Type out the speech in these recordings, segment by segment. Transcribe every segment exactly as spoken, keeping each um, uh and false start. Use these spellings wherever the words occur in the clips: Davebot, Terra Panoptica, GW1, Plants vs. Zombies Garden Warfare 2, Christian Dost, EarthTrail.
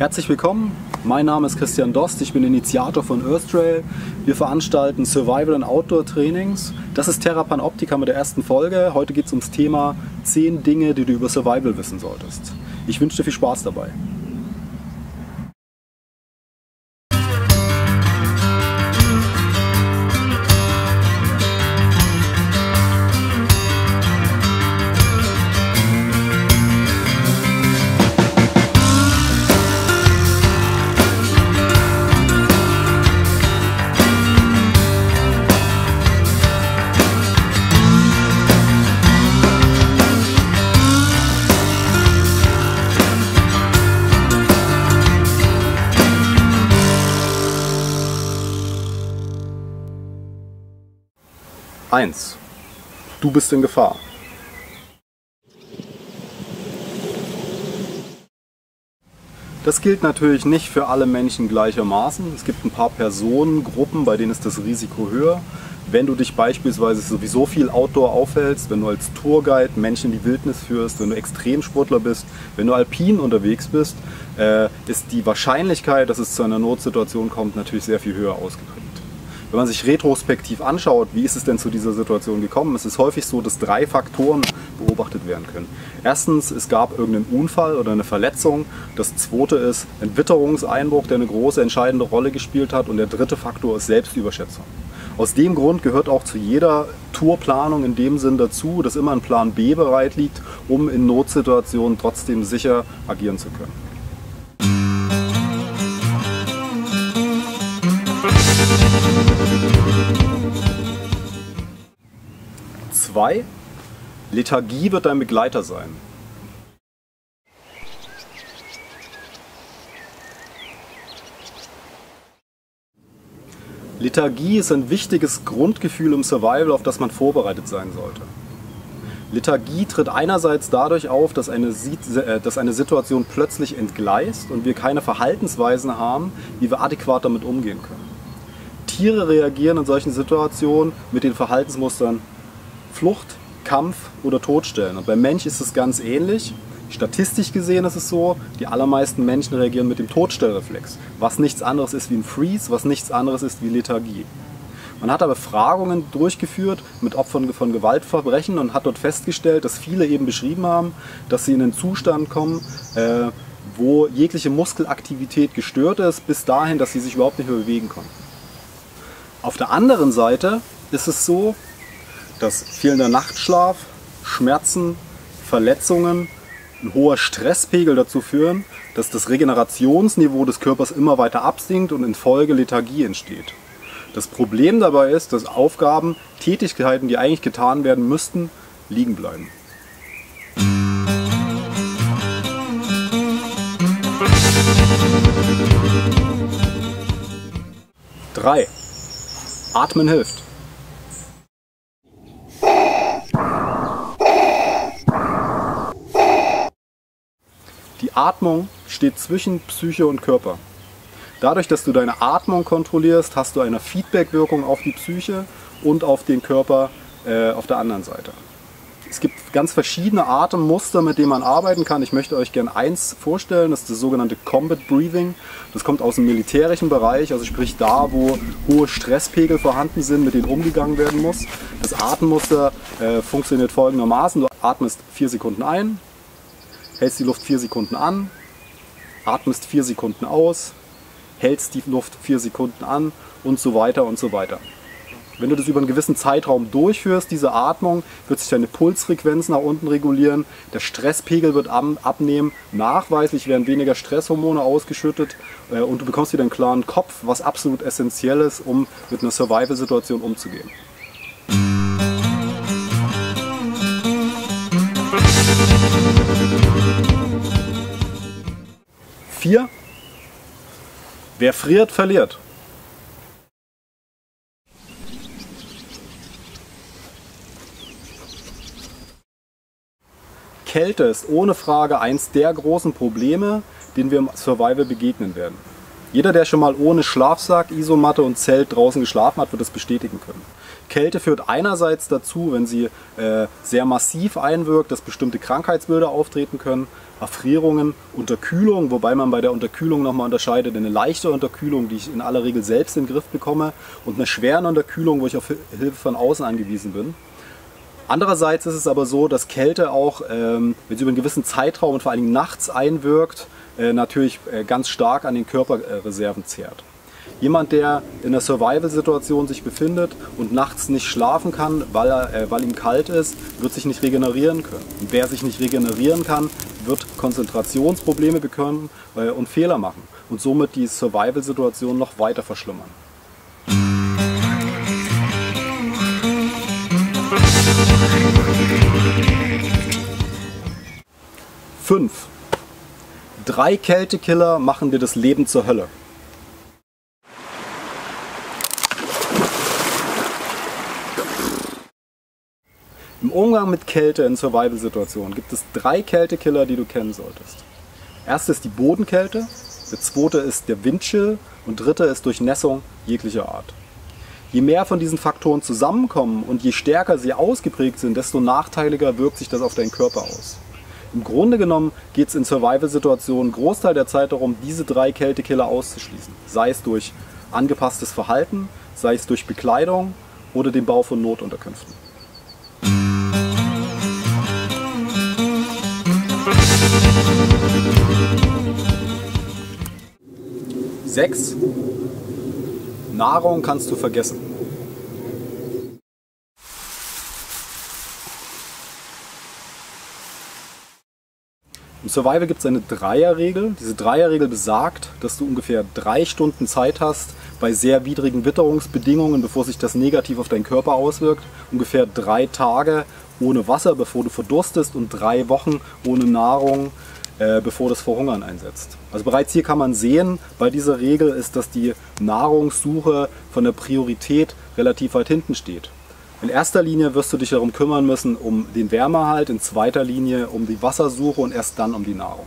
Herzlich willkommen, mein Name ist Christian Dost, ich bin Initiator von EarthTrail. Wir veranstalten Survival- und Outdoor-Trainings. Das ist Terra Panoptica mit der ersten Folge. Heute geht es ums Thema zehn Dinge, die du über Survival wissen solltest. Ich wünsche dir viel Spaß dabei. eins. Du bist in Gefahr. Das gilt natürlich nicht für alle Menschen gleichermaßen. Es gibt ein paar Personengruppen, bei denen ist das Risiko höher. Wenn du dich beispielsweise sowieso viel Outdoor aufhältst, wenn du als Tourguide Menschen in die Wildnis führst, wenn du Extremsportler bist, wenn du alpin unterwegs bist, ist die Wahrscheinlichkeit, dass es zu einer Notsituation kommt, natürlich sehr viel höher ausgeprägt. Wenn man sich retrospektiv anschaut, wie ist es denn zu dieser Situation gekommen, es ist häufig so, dass drei Faktoren beobachtet werden können. Erstens, es gab irgendeinen Unfall oder eine Verletzung. Das zweite ist ein Witterungseinbruch, der eine große, entscheidende Rolle gespielt hat. Und der dritte Faktor ist Selbstüberschätzung. Aus dem Grund gehört auch zu jeder Tourplanung in dem Sinn dazu, dass immer ein Plan B bereit liegt, um in Notsituationen trotzdem sicher agieren zu können. zwei. Lethargie wird dein Begleiter sein. Lethargie ist ein wichtiges Grundgefühl im Survival, auf das man vorbereitet sein sollte. Lethargie tritt einerseits dadurch auf, dass eine, dass eine Situation plötzlich entgleist und wir keine Verhaltensweisen haben, wie wir adäquat damit umgehen können. Tiere reagieren in solchen Situationen mit den Verhaltensmustern Flucht, Kampf oder Todstellen. Und beim Mensch ist es ganz ähnlich. Statistisch gesehen ist es so, die allermeisten Menschen reagieren mit dem Todstellreflex, was nichts anderes ist wie ein Freeze, was nichts anderes ist wie Lethargie. Man hat aber Befragungen durchgeführt mit Opfern von Gewaltverbrechen und hat dort festgestellt, dass viele eben beschrieben haben, dass sie in einen Zustand kommen, äh, wo jegliche Muskelaktivität gestört ist, bis dahin, dass sie sich überhaupt nicht mehr bewegen konnten. Auf der anderen Seite ist es so, dass fehlender Nachtschlaf, Schmerzen, Verletzungen, ein hoher Stresspegel dazu führen, dass das Regenerationsniveau des Körpers immer weiter absinkt und in Folge Lethargie entsteht. Das Problem dabei ist, dass Aufgaben, Tätigkeiten, die eigentlich getan werden müssten, liegen bleiben. drei. Atmen hilft. Die Atmung steht zwischen Psyche und Körper. Dadurch, dass du deine Atmung kontrollierst, hast du eine Feedbackwirkung auf die Psyche und auf den Körper äh, auf der anderen Seite. Es gibt ganz verschiedene Atemmuster, mit denen man arbeiten kann. Ich möchte euch gerne eins vorstellen, das ist das sogenannte Combat Breathing. Das kommt aus dem militärischen Bereich, also sprich da, wo hohe Stresspegel vorhanden sind, mit denen umgegangen werden muss. Das Atemmuster äh, funktioniert folgendermaßen. Du atmest vier Sekunden ein, hältst die Luft vier Sekunden an, atmest vier Sekunden aus, hältst die Luft vier Sekunden an und so weiter und so weiter. Wenn du das über einen gewissen Zeitraum durchführst, diese Atmung, wird sich deine Pulsfrequenz nach unten regulieren, der Stresspegel wird abnehmen, nachweislich werden weniger Stresshormone ausgeschüttet und du bekommst wieder einen klaren Kopf, was absolut essentiell ist, um mit einer Survival-Situation umzugehen. vier. Wer friert, verliert. Kälte ist ohne Frage eins der großen Probleme, denen wir im Survival begegnen werden. Jeder, der schon mal ohne Schlafsack, Isomatte und Zelt draußen geschlafen hat, wird das bestätigen können. Kälte führt einerseits dazu, wenn sie äh, sehr massiv einwirkt, dass bestimmte Krankheitsbilder auftreten können, Erfrierungen, Unterkühlung, wobei man bei der Unterkühlung nochmal unterscheidet in eine leichte Unterkühlung, die ich in aller Regel selbst in den Griff bekomme, und eine schwere Unterkühlung, wo ich auf Hilfe von außen angewiesen bin. Andererseits ist es aber so, dass Kälte auch, ähm, wenn sie über einen gewissen Zeitraum und vor allem nachts einwirkt, äh, natürlich äh, ganz stark an den Körperreserven zehrt. Jemand, der in einer Survival-Situation sich befindet und nachts nicht schlafen kann, weil, er, äh, weil ihm kalt ist, wird sich nicht regenerieren können. Und wer sich nicht regenerieren kann, wird Konzentrationsprobleme bekommen äh, und Fehler machen und somit die Survival-Situation noch weiter verschlimmern. fünf. Drei Kältekiller machen dir das Leben zur Hölle. Im Umgang mit Kälte in Survival-Situationen gibt es drei Kältekiller, die du kennen solltest. Erste ist die Bodenkälte, der zweite ist der Windchill und dritte ist Durchnässung jeglicher Art. Je mehr von diesen Faktoren zusammenkommen und je stärker sie ausgeprägt sind, desto nachteiliger wirkt sich das auf deinen Körper aus. Im Grunde genommen geht es in Survival-Situationen Großteil der Zeit darum, diese drei Kältekiller auszuschließen. Sei es durch angepasstes Verhalten, sei es durch Bekleidung oder den Bau von Notunterkünften. sechs. Nahrung kannst du vergessen. Im Survival gibt es eine Dreierregel. Diese Dreierregel besagt, dass du ungefähr drei Stunden Zeit hast, bei sehr widrigen Witterungsbedingungen, bevor sich das negativ auf deinen Körper auswirkt, ungefähr drei Tage ohne Wasser, bevor du verdurstest, und drei Wochen ohne Nahrung, äh, bevor das Verhungern einsetzt. Also bereits hier kann man sehen, bei dieser Regel ist, dass die Nahrungssuche von der Priorität relativ weit hinten steht. In erster Linie wirst du dich darum kümmern müssen, um den Wärmeerhalt, in zweiter Linie um die Wassersuche und erst dann um die Nahrung.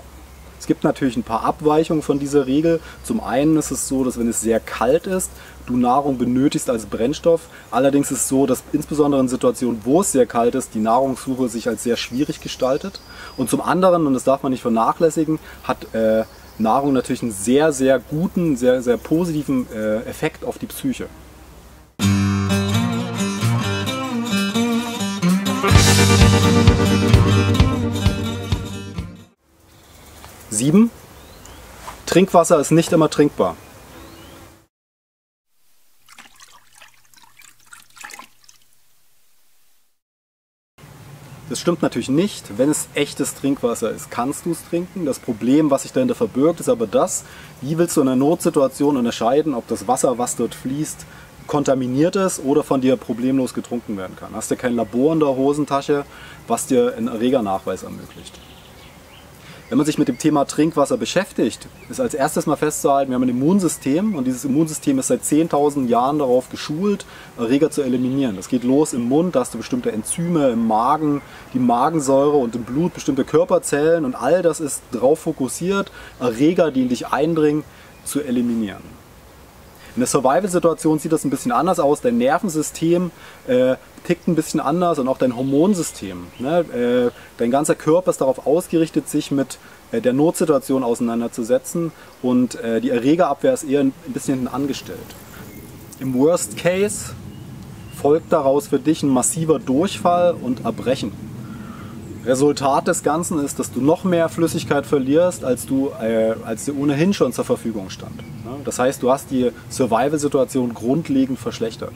Es gibt natürlich ein paar Abweichungen von dieser Regel. Zum einen ist es so, dass wenn es sehr kalt ist, du Nahrung benötigst als Brennstoff. Allerdings ist es so, dass insbesondere in Situationen, wo es sehr kalt ist, die Nahrungssuche sich als sehr schwierig gestaltet. Und zum anderen, und das darf man nicht vernachlässigen, hat äh, Nahrung natürlich einen sehr, sehr guten, sehr, sehr positiven äh, Effekt auf die Psyche. sieben. Trinkwasser ist nicht immer trinkbar. Das stimmt natürlich nicht. Wenn es echtes Trinkwasser ist, kannst du es trinken. Das Problem, was sich dahinter verbirgt, ist aber das, wie willst du in einer Notsituation unterscheiden, ob das Wasser, was dort fließt, kontaminiert ist oder von dir problemlos getrunken werden kann. Hast du kein Labor in der Hosentasche, was dir einen Erregernachweis ermöglicht. Wenn man sich mit dem Thema Trinkwasser beschäftigt, ist als erstes mal festzuhalten, wir haben ein Immunsystem und dieses Immunsystem ist seit zehntausend Jahren darauf geschult, Erreger zu eliminieren. Das geht los im Mund, da hast du bestimmte Enzyme, im Magen, die Magensäure und im Blut bestimmte Körperzellen, und all das ist darauf fokussiert, Erreger, die in dich eindringen, zu eliminieren. In der Survival-Situation sieht das ein bisschen anders aus. Dein Nervensystem äh, tickt ein bisschen anders und auch dein Hormonsystem. Ne? Äh, dein ganzer Körper ist darauf ausgerichtet, sich mit äh, der Notsituation auseinanderzusetzen, und äh, die Erregerabwehr ist eher ein bisschen hinten angestellt. Im Worst Case folgt daraus für dich ein massiver Durchfall und Erbrechen. Resultat des Ganzen ist, dass du noch mehr Flüssigkeit verlierst, als, du, äh, als dir ohnehin schon zur Verfügung stand. Das heißt, du hast die Survival-Situation grundlegend verschlechtert.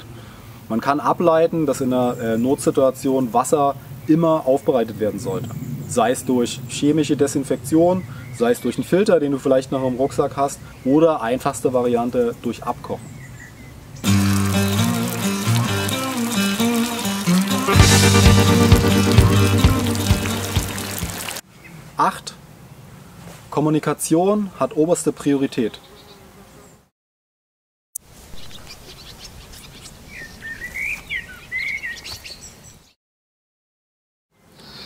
Man kann ableiten, dass in einer äh, Notsituation Wasser immer aufbereitet werden sollte. Sei es durch chemische Desinfektion, sei es durch einen Filter, den du vielleicht noch im Rucksack hast, oder einfachste Variante durch Abkochen. acht. Kommunikation hat oberste Priorität.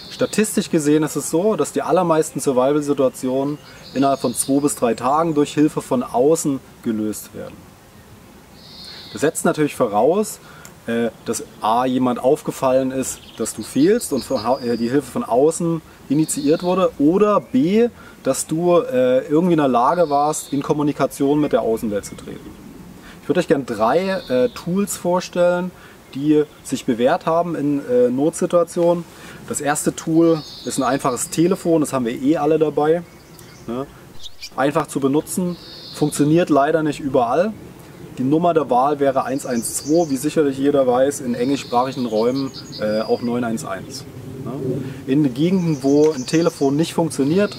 Statistisch gesehen ist es so, dass die allermeisten Survival-Situationen innerhalb von zwei bis drei Tagen durch Hilfe von außen gelöst werden. Das setzt natürlich voraus, dass A, jemand aufgefallen ist, dass du fehlst und die Hilfe von außen initiiert wurde, oder B, dass du irgendwie in der Lage warst, in Kommunikation mit der Außenwelt zu treten. Ich würde euch gerne drei Tools vorstellen, die sich bewährt haben in Notsituationen. Das erste Tool ist ein einfaches Telefon, das haben wir eh alle dabei. Einfach zu benutzen, funktioniert leider nicht überall. Die Nummer der Wahl wäre eins eins zwei, wie sicherlich jeder weiß, in englischsprachigen Räumen äh, auch neun eins eins. Ja. In Gegenden, wo ein Telefon nicht funktioniert,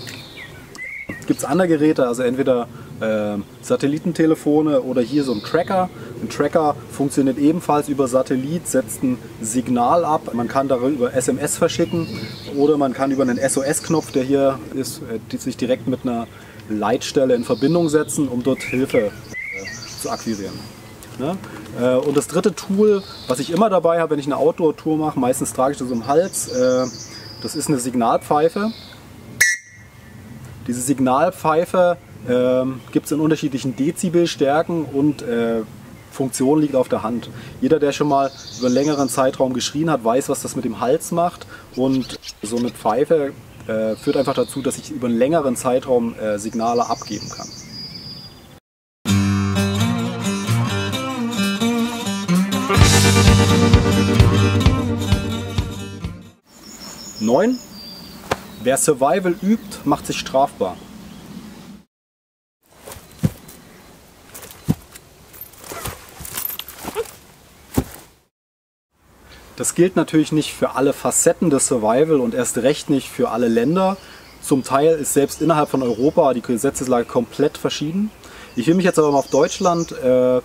gibt es andere Geräte, also entweder äh, Satellitentelefone oder hier so ein Tracker. Ein Tracker funktioniert ebenfalls über Satellit, setzt ein Signal ab. Man kann darüber S M S verschicken oder man kann über einen S O S-Knopf, der hier ist, äh, sich direkt mit einer Leitstelle in Verbindung setzen, um dort Hilfe zu akquirieren. Ne? Und das dritte Tool, was ich immer dabei habe, wenn ich eine Outdoor-Tour mache, meistens trage ich das um den Hals, das ist eine Signalpfeife. Diese Signalpfeife gibt es in unterschiedlichen Dezibelstärken und Funktion liegt auf der Hand. Jeder, der schon mal über einen längeren Zeitraum geschrien hat, weiß, was das mit dem Hals macht, und so eine Pfeife führt einfach dazu, dass ich über einen längeren Zeitraum Signale abgeben kann. neun. Wer Survival übt, macht sich strafbar. Das gilt natürlich nicht für alle Facetten des Survival und erst recht nicht für alle Länder. Zum Teil ist selbst innerhalb von Europa die Gesetzeslage komplett verschieden. Ich will mich jetzt aber mal auf Deutschland äh,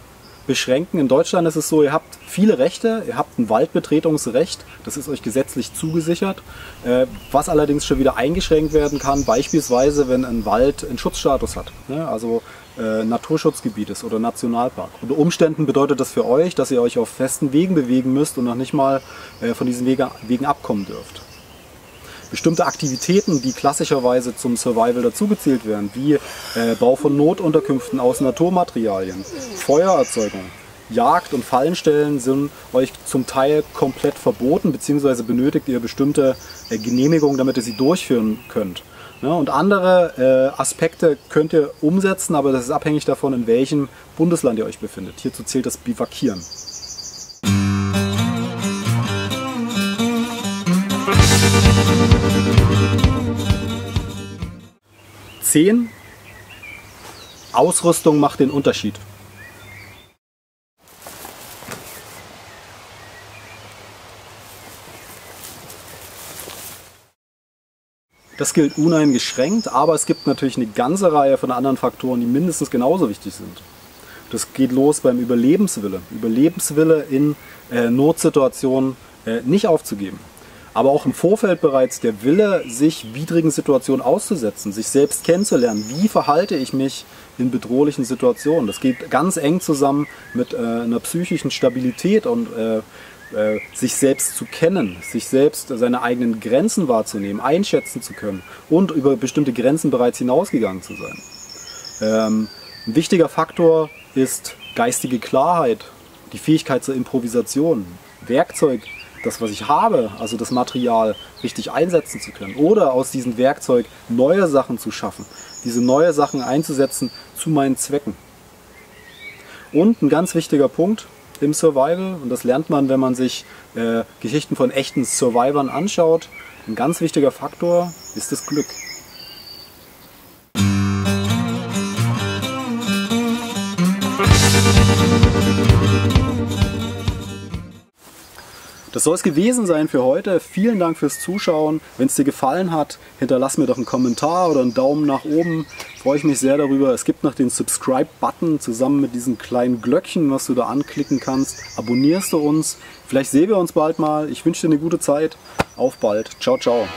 beschränken. In Deutschland ist es so, ihr habt viele Rechte, ihr habt ein Waldbetretungsrecht, das ist euch gesetzlich zugesichert, äh, was allerdings schon wieder eingeschränkt werden kann, beispielsweise wenn ein Wald einen Schutzstatus hat, ne? Also äh, Naturschutzgebiet ist oder Nationalpark. Unter Umständen bedeutet das für euch, dass ihr euch auf festen Wegen bewegen müsst und noch nicht mal äh, von diesen Wege, Wegen abkommen dürft. Bestimmte Aktivitäten, die klassischerweise zum Survival dazugezählt werden, wie äh, Bau von Notunterkünften aus Naturmaterialien, Feuererzeugung, Jagd und Fallenstellen sind euch zum Teil komplett verboten, beziehungsweise benötigt ihr bestimmte äh, Genehmigungen, damit ihr sie durchführen könnt. Ja, und andere äh, Aspekte könnt ihr umsetzen, aber das ist abhängig davon, in welchem Bundesland ihr euch befindet. Hierzu zählt das Bivakieren. zehn. Ausrüstung macht den Unterschied. Das gilt uneingeschränkt, aber es gibt natürlich eine ganze Reihe von anderen Faktoren, die mindestens genauso wichtig sind. Das geht los beim Überlebenswille. Überlebenswille in äh, Notsituationen äh, nicht aufzugeben. Aber auch im Vorfeld bereits der Wille, sich widrigen Situationen auszusetzen, sich selbst kennenzulernen. Wie verhalte ich mich in bedrohlichen Situationen? Das geht ganz eng zusammen mit äh, einer psychischen Stabilität und äh, äh, sich selbst zu kennen, sich selbst seine eigenen Grenzen wahrzunehmen, einschätzen zu können und über bestimmte Grenzen bereits hinausgegangen zu sein. Ähm, ein wichtiger Faktor ist geistige Klarheit, die Fähigkeit zur Improvisation, Werkzeug, das, was ich habe, also das Material, richtig einsetzen zu können oder aus diesem Werkzeug neue Sachen zu schaffen, diese neue Sachen einzusetzen zu meinen Zwecken. Und ein ganz wichtiger Punkt im Survival, und das lernt man, wenn man sich äh, Geschichten von echten Survivern anschaut, ein ganz wichtiger Faktor ist das Glück. Das soll es gewesen sein für heute. Vielen Dank fürs Zuschauen. Wenn es dir gefallen hat, hinterlass mir doch einen Kommentar oder einen Daumen nach oben. Freue ich mich sehr darüber. Es gibt noch den Subscribe-Button zusammen mit diesem kleinen Glöckchen, was du da anklicken kannst. Abonnierst du uns. Vielleicht sehen wir uns bald mal. Ich wünsche dir eine gute Zeit. Auf bald. Ciao, ciao.